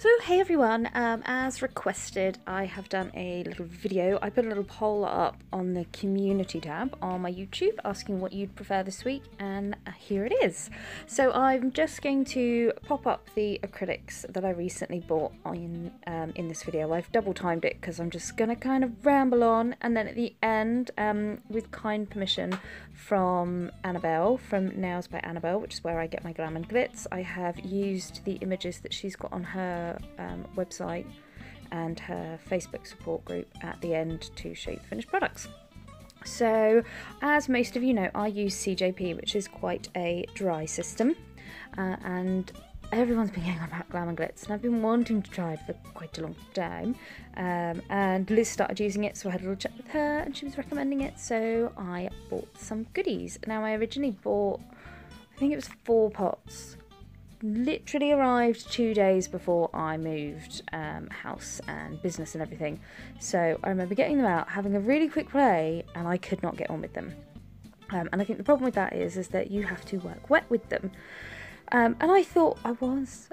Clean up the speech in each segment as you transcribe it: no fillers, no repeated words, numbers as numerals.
So hey everyone, as requested, I have done a little video. I put a little poll up on the community tab on my YouTube asking what you'd prefer this week, and here it is. So I'm just going to pop up the acrylics that I recently bought in this video. I've double timed it because I'm just going to kind of ramble on, and then at the end, with kind permission from Annabelle, from Nails by Annabelle, which is where I get my Glam and Glitz, I have used the images that she's got on her website and her Facebook support group at the end to show you the finished products. So as most of you know, I use CJP, which is quite a dry system, and everyone's been going on about Glam and Glitz, and I've been wanting to try it for quite a long time, and Liz started using it, so I had a little chat with her and she was recommending it, so I bought some goodies. Now I originally bought, I think it was 4 pots. Literally arrived 2 days before I moved house and business and everything, so I remember getting them out, having a really quick play, and I could not get on with them, and I think the problem with that is that you have to work wet with them, and I thought I was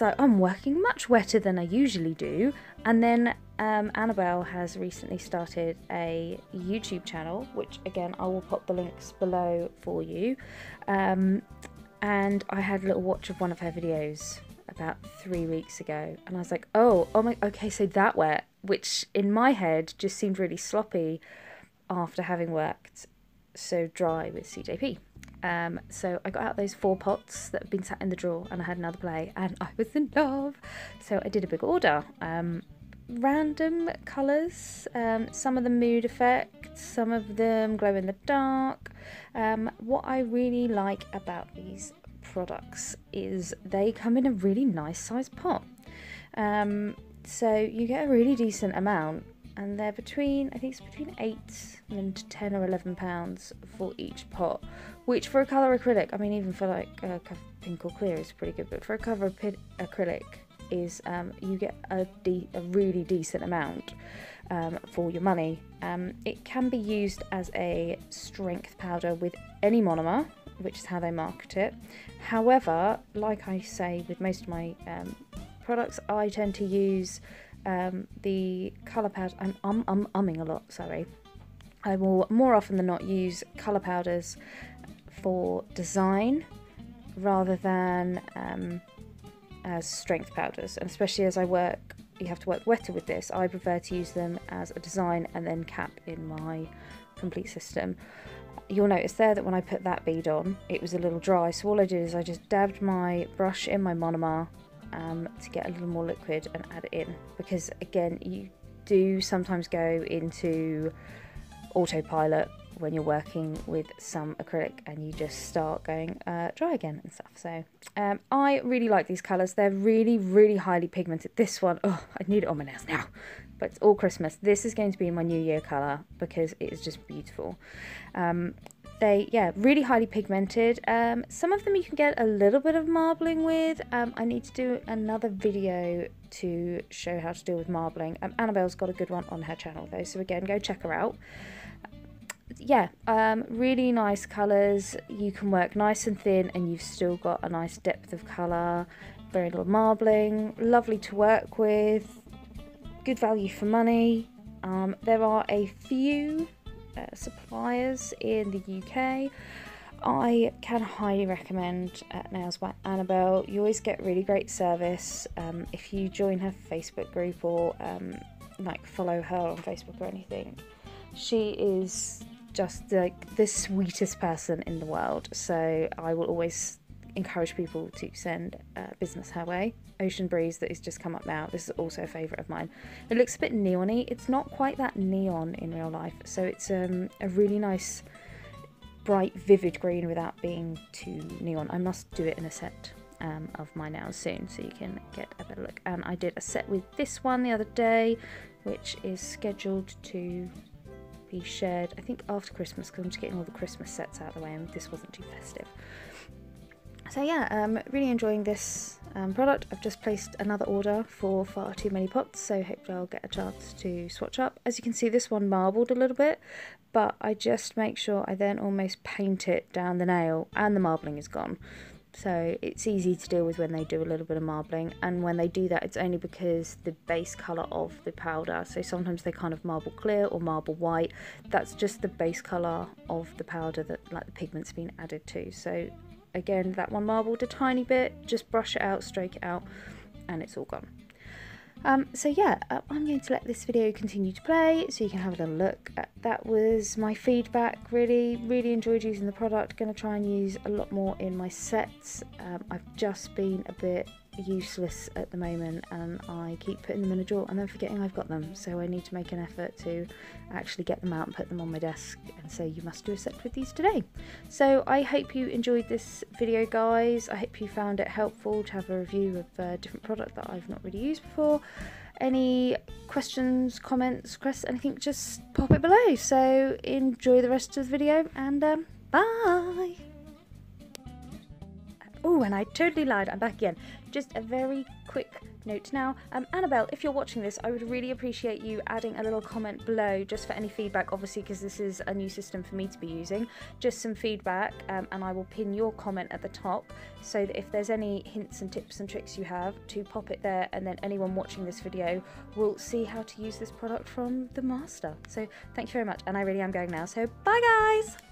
like, I'm working much wetter than I usually do. And then Annabelle has recently started a YouTube channel, which again I will pop the links below for you, and I had a little watch of one of her videos about 3 weeks ago, and I was like, oh my, okay, so that wet, which in my head just seemed really sloppy after having worked so dry with CJP. So I got out those 4 pots that have been sat in the drawer, and I had another play, and I was in love. So I did a big order. Random colours, some of the mood effects, some of them glow in the dark. What I really like about these products is they come in a really nice sized pot, so you get a really decent amount, and they're between, I think it's between £8 and £10 or £11 for each pot, which for a colour acrylic, I mean, even for like a pink or clear is pretty good, but for a colour acrylic is you get a really decent amount for your money. It can be used as a strength powder with any monomer, which is how they market it. However, like I say with most of my products, I tend to use the colour powder. I'm umming a lot, sorry. I will more often than not use colour powders for design rather than as strength powders, and especially as I work, you have to work wetter with this, I prefer to use them as a design and then cap in my complete system. You'll notice there that when I put that bead on, it was a little dry, so all I did is I just dabbed my brush in my monomer to get a little more liquid and add it in, because again, you do sometimes go into autopilot when you're working with some acrylic and you just start going dry again and stuff. So I really like these colours. They're really, really highly pigmented. This one, oh, I need it on my nails now, but it's all Christmas. This is going to be my New Year colour because it is just beautiful. Really highly pigmented. Some of them you can get a little bit of marbling with. I need to do another video to show how to deal with marbling. Annabelle's got a good one on her channel though, so again, go check her out. Really nice colours. You can work nice and thin and you've still got a nice depth of colour, very little marbling, lovely to work with, good value for money. There are a few suppliers in the UK. I can highly recommend Nails by Annabelle. You always get really great service if you join her Facebook group or like follow her on Facebook or anything. She is just like the sweetest person in the world, so I will always encourage people to send business her way. Ocean Breeze, that has just come up now, this is also a favourite of mine. It looks a bit neon-y. It's not quite that neon in real life, so it's a really nice bright vivid green without being too neon. I must do it in a set of my nails soon so you can get a better look, and I did a set with this one the other day, which is scheduled to be shared, I think, after Christmas, because I'm just getting all the Christmas sets out of the way and this wasn't too festive. So yeah, really enjoying this product. I've just placed another order for far too many pots, so hopefully I'll get a chance to swatch up. As you can see, this one marbled a little bit, but I just make sure I then almost paint it down the nail and the marbling is gone. So it's easy to deal with when they do a little bit of marbling, and when they do that it's only because the base colour of the powder, so sometimes they kind of marble clear or marble white, that's just the base colour of the powder that like the pigment's been added to. So again, that one marbled a tiny bit, just brush it out, stroke it out, and it's all gone. So yeah, I'm going to let this video continue to play so you can have a little look. That was my feedback. Really enjoyed using the product. Going to try and use a lot more in my sets. I've just been a bit useless at the moment and I keep putting them in a drawer and then forgetting I've got them. So I need to make an effort to actually get them out and put them on my desk and say you must do a set with these today. So I hope you enjoyed this video, guys. I hope you found it helpful to have a review of a different product that I've not really used before. Any questions, comments, requests, anything, just pop it below. So enjoy the rest of the video and bye. Oh, and I totally lied, I'm back again. Just a very quick note now. Annabelle, if you're watching this, I would really appreciate you adding a little comment below just for any feedback, obviously, because this is a new system for me to be using. Just some feedback, and I will pin your comment at the top, so that if there's any hints and tips and tricks you have, to pop it there, and then anyone watching this video will see how to use this product from the master. So thank you very much, and I really am going now, so bye guys!